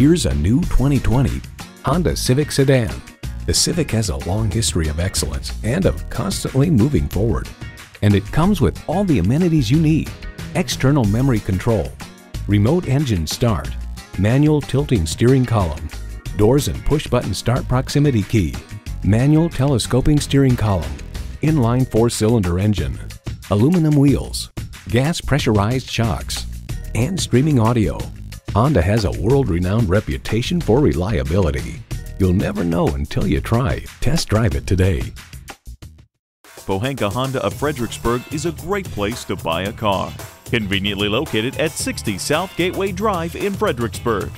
Here's a new 2020 Honda Civic sedan. The Civic has a long history of excellence and of constantly moving forward. And it comes with all the amenities you need: external memory control, remote engine start, manual tilting steering column, doors and push-button start proximity key, manual telescoping steering column, inline four-cylinder engine, aluminum wheels, gas pressurized shocks, and streaming audio. Honda has a world-renowned reputation for reliability. You'll never know until you try. Test drive it today. Pohanka Honda of Fredericksburg is a great place to buy a car. Conveniently located at 60 South Gateway Drive in Fredericksburg.